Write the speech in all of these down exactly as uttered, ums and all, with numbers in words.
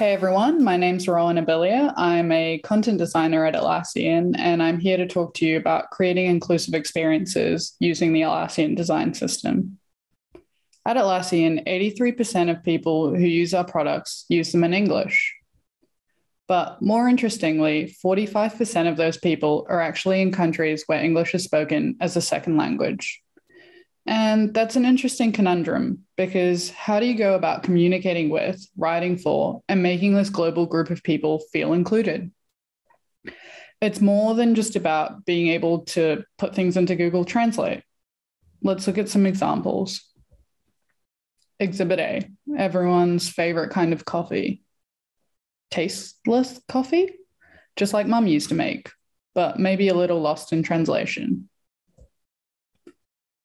Hey everyone, my name's Rowan Bilia. I'm a content designer at Atlassian, and I'm here to talk to you about creating inclusive experiences using the Atlassian design system. At Atlassian, eighty-three percent of people who use our products use them in English. But more interestingly, forty-five percent of those people are actually in countries where English is spoken as a second language. And that's an interesting conundrum, because how do you go about communicating with, writing for, and making this global group of people feel included? It's more than just about being able to put things into Google Translate. Let's look at some examples. Exhibit A, everyone's favorite kind of coffee. Tasteless coffee, just like Mum used to make, but maybe a little lost in translation.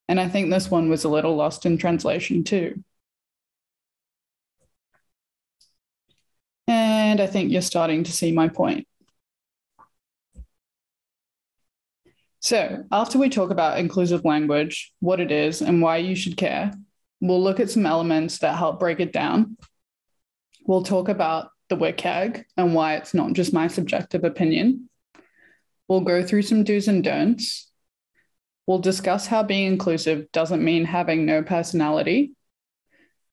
And I think this one was a little lost in translation too. And I think you're starting to see my point. So after we talk about inclusive language, what it is and why you should care, we'll look at some elements that help break it down. We'll talk about the W C A G and why it's not just my subjective opinion. We'll go through some do's and don'ts. We'll discuss how being inclusive doesn't mean having no personality.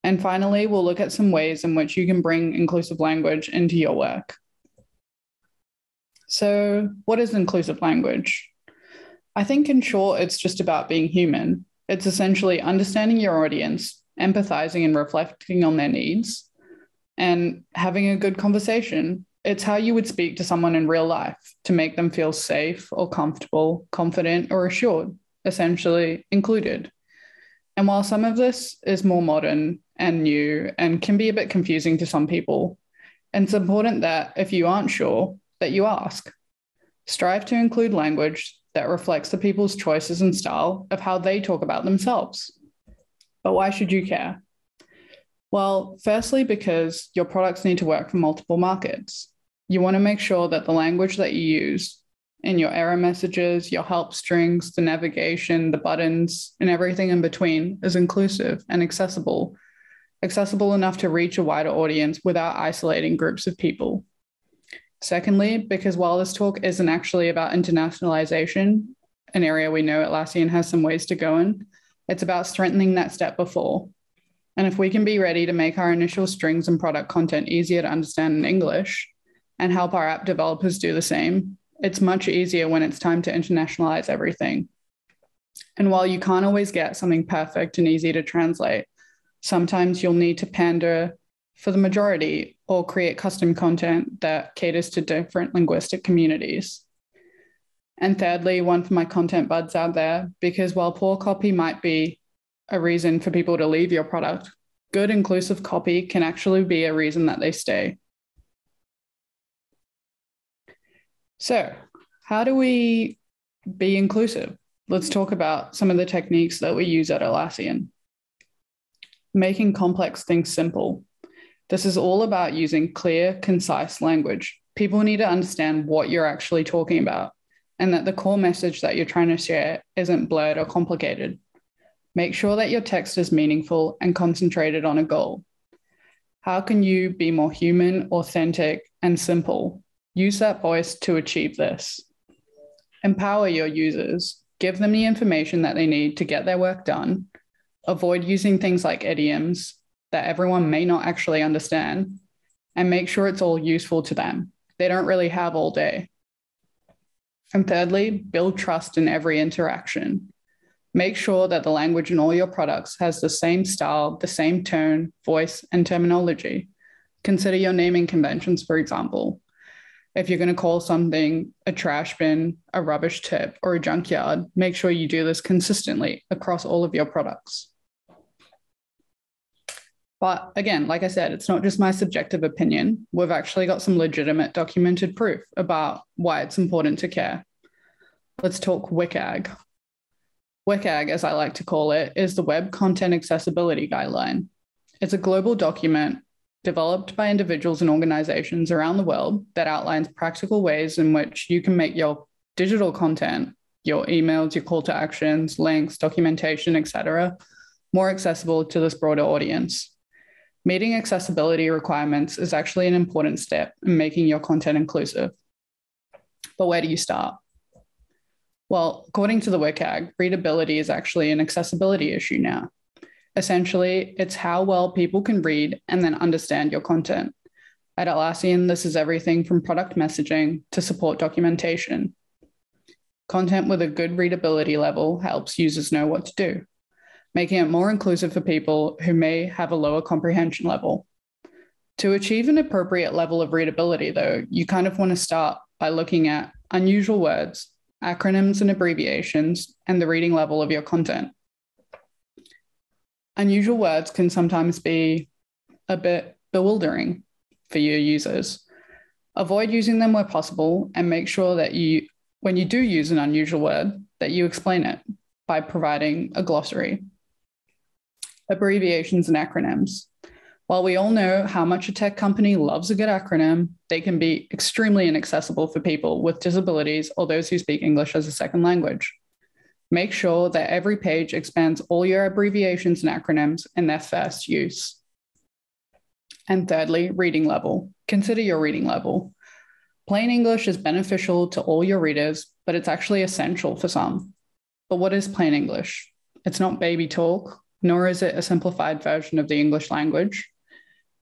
And finally, we'll look at some ways in which you can bring inclusive language into your work. So what is inclusive language? I think in short, it's just about being human. It's essentially understanding your audience, empathizing and reflecting on their needs, and having a good conversation. It's how you would speak to someone in real life to make them feel safe or comfortable, confident or assured, essentially included. And while some of this is more modern and new and can be a bit confusing to some people, it's important that if you aren't sure, that you ask. Strive to include language that reflects the people's choices and style of how they talk about themselves. But why should you care? Well, firstly, because your products need to work for multiple markets. You want to make sure that the language that you use in your error messages, your help strings, the navigation, the buttons, and everything in between is inclusive and accessible, accessible enough to reach a wider audience without isolating groups of people. Secondly, because while this talk isn't actually about internationalization, an area we know Atlassian has some ways to go in, it's about strengthening that step before. And if we can be ready to make our initial strings and product content easier to understand in English and help our app developers do the same, it's much easier when it's time to internationalize everything. And while you can't always get something perfect and easy to translate, sometimes you'll need to pander for the majority or create custom content that caters to different linguistic communities. And thirdly, one for my content buds out there, because while poor copy might be a reason for people to leave your product, good inclusive copy can actually be a reason that they stay. So how do we be inclusive? Let's talk about some of the techniques that we use at Atlassian. Making complex things simple. This is all about using clear, concise language. People need to understand what you're actually talking about and that the core message that you're trying to share isn't blurred or complicated. Make sure that your text is meaningful and concentrated on a goal. How can you be more human, authentic, and simple? Use that voice to achieve this. Empower your users. Give them the information that they need to get their work done. Avoid using things like idioms that everyone may not actually understand, and make sure it's all useful to them. They don't really have all day. And thirdly, build trust in every interaction. Make sure that the language in all your products has the same style, the same tone, voice, and terminology. Consider your naming conventions, for example. If you're going to call something a trash bin, a rubbish tip, or a junkyard, make sure you do this consistently across all of your products. But again, like I said, it's not just my subjective opinion. We've actually got some legitimate documented proof about why it's important to care. Let's talk W C A G. W C A G, as I like to call it, is the Web Content Accessibility Guideline. It's a global document developed by individuals and organizations around the world that outlines practical ways in which you can make your digital content, your emails, your call to actions, links, documentation, et cetera, more accessible to this broader audience. Meeting accessibility requirements is actually an important step in making your content inclusive. But where do you start? Well, according to the W C A G, readability is actually an accessibility issue now. Essentially, it's how well people can read and then understand your content. At Atlassian, this is everything from product messaging to support documentation. Content with a good readability level helps users know what to do, making it more inclusive for people who may have a lower comprehension level. To achieve an appropriate level of readability, though, you kind of want to start by looking at unusual words, acronyms and abbreviations, and the reading level of your content. Unusual words can sometimes be a bit bewildering for your users. Avoid using them where possible and make sure that you, when you do use an unusual word, that you explain it by providing a glossary. Abbreviations and acronyms. While we all know how much a tech company loves a good acronym, they can be extremely inaccessible for people with disabilities or those who speak English as a second language. Make sure that every page expands all your abbreviations and acronyms in their first use. And thirdly, reading level. Consider your reading level. Plain English is beneficial to all your readers, but it's actually essential for some. But what is plain English? It's not baby talk, nor is it a simplified version of the English language.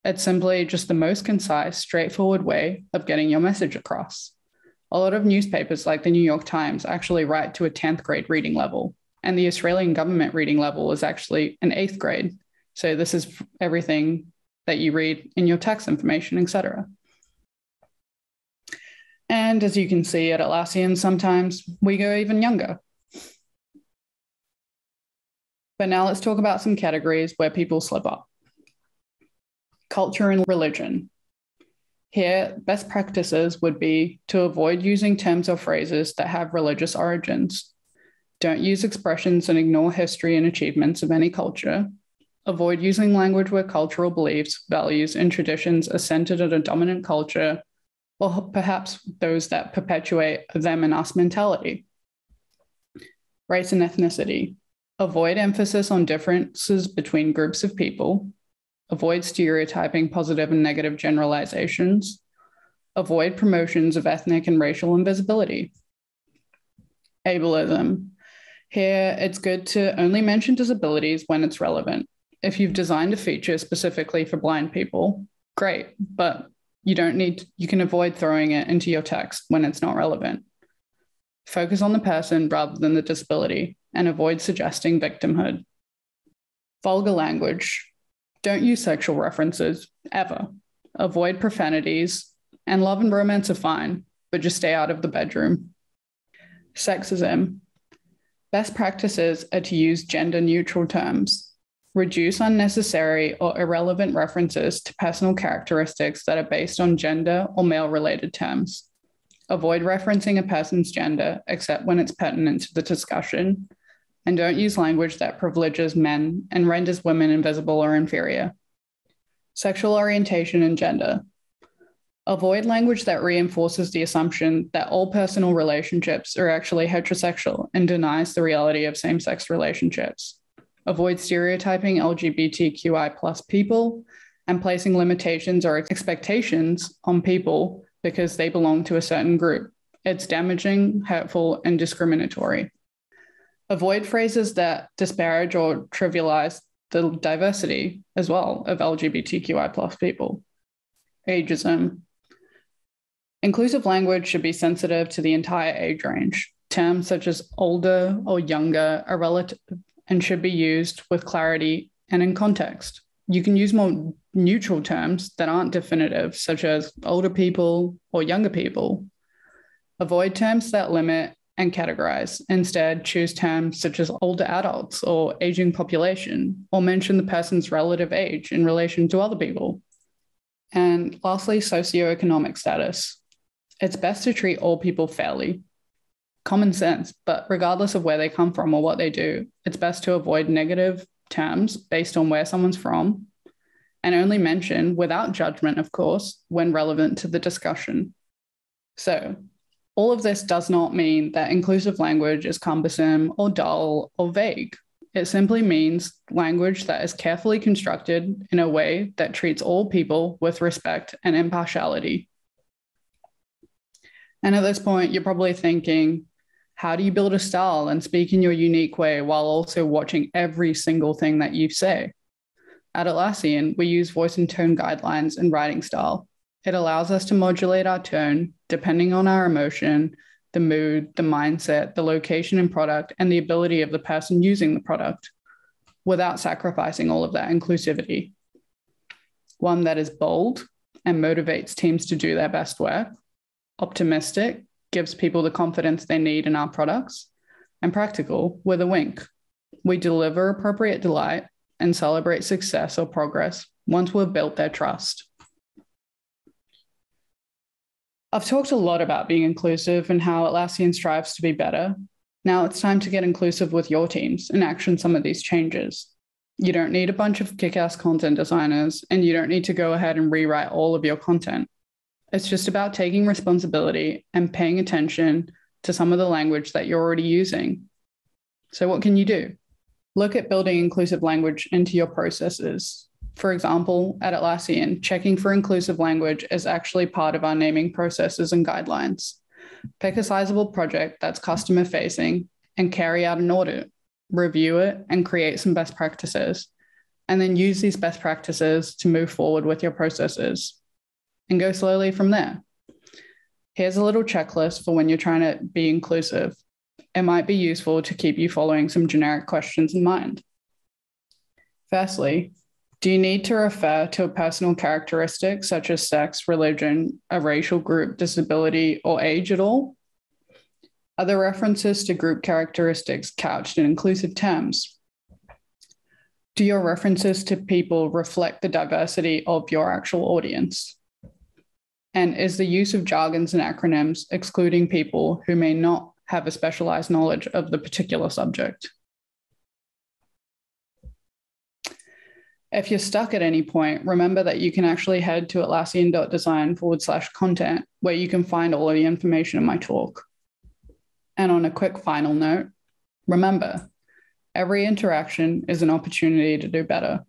It's simply just the most concise, straightforward way of getting your message across. A lot of newspapers like the New York Times actually write to a tenth grade reading level, and the Australian government reading level is actually an eighth grade. So this is everything that you read in your tax information, et cetera. And as you can see at Atlassian, sometimes we go even younger. But now let's talk about some categories where people slip up. Culture and religion. Here, best practices would be to avoid using terms or phrases that have religious origins. Don't use expressions and ignore history and achievements of any culture. Avoid using language where cultural beliefs, values, and traditions are centered on a dominant culture, or perhaps those that perpetuate a them and us mentality. Race and ethnicity. Avoid emphasis on differences between groups of people. Avoid stereotyping positive and negative generalizations. Avoid promotions of ethnic and racial invisibility. Ableism. Here, it's good to only mention disabilities when it's relevant. If you've designed a feature specifically for blind people, great, but you don't need, you can avoid throwing it into your text when it's not relevant. Focus on the person rather than the disability, and avoid suggesting victimhood. Vulgar language. Don't use sexual references, ever. Avoid profanities, and love and romance are fine, but just stay out of the bedroom. Sexism. Best practices are to use gender-neutral terms. Reduce unnecessary or irrelevant references to personal characteristics that are based on gender or male-related terms. Avoid referencing a person's gender, except when it's pertinent to the discussion, and don't use language that privileges men and renders women invisible or inferior. Sexual orientation and gender. Avoid language that reinforces the assumption that all personal relationships are actually heterosexual and denies the reality of same-sex relationships. Avoid stereotyping L G B T Q I plus people and placing limitations or expectations on people because they belong to a certain group. It's damaging, hurtful, and discriminatory. Avoid phrases that disparage or trivialize the diversity as well of L G B T Q I plus people. Ageism. Inclusive language should be sensitive to the entire age range. Terms such as older or younger are relative and should be used with clarity and in context. You can use more neutral terms that aren't definitive, such as older people or younger people. Avoid terms that limit and categorize. Instead, choose terms such as older adults or aging population, or mention the person's relative age in relation to other people. And lastly, socioeconomic status. It's best to treat all people fairly. Common sense, but regardless of where they come from or what they do, it's best to avoid negative terms based on where someone's from, and only mention, without judgment, of course, when relevant to the discussion. So, all of this does not mean that inclusive language is cumbersome or dull or vague. It simply means language that is carefully constructed in a way that treats all people with respect and impartiality. And at this point, you're probably thinking, how do you build a style and speak in your unique way while also watching every single thing that you say? At Atlassian, we use voice and tone guidelines and writing style. It allows us to modulate our tone depending on our emotion, the mood, the mindset, the location and product, and the ability of the person using the product without sacrificing all of that inclusivity. One that is bold and motivates teams to do their best work, optimistic, gives people the confidence they need in our products, and practical with a wink. We deliver appropriate delight and celebrate success or progress once we've built their trust. I've talked a lot about being inclusive and how Atlassian strives to be better. Now it's time to get inclusive with your teams and action some of these changes. You don't need a bunch of kick-ass content designers, and you don't need to go ahead and rewrite all of your content. It's just about taking responsibility and paying attention to some of the language that you're already using. So what can you do? Look at building inclusive language into your processes. For example, at Atlassian, checking for inclusive language is actually part of our naming processes and guidelines. Pick a sizable project that's customer-facing and carry out an audit, review it, and create some best practices, and then use these best practices to move forward with your processes, and go slowly from there. Here's a little checklist for when you're trying to be inclusive. It might be useful to keep you following some generic questions in mind. Firstly, do you need to refer to a personal characteristic such as sex, religion, a racial group, disability, or age at all? Are there references to group characteristics couched in inclusive terms? Do your references to people reflect the diversity of your actual audience? And is the use of jargons and acronyms excluding people who may not have a specialized knowledge of the particular subject? If you're stuck at any point, remember that you can actually head to atlassian.design forward slash content, where you can find all of the information in my talk. And on a quick final note, remember, every interaction is an opportunity to do better.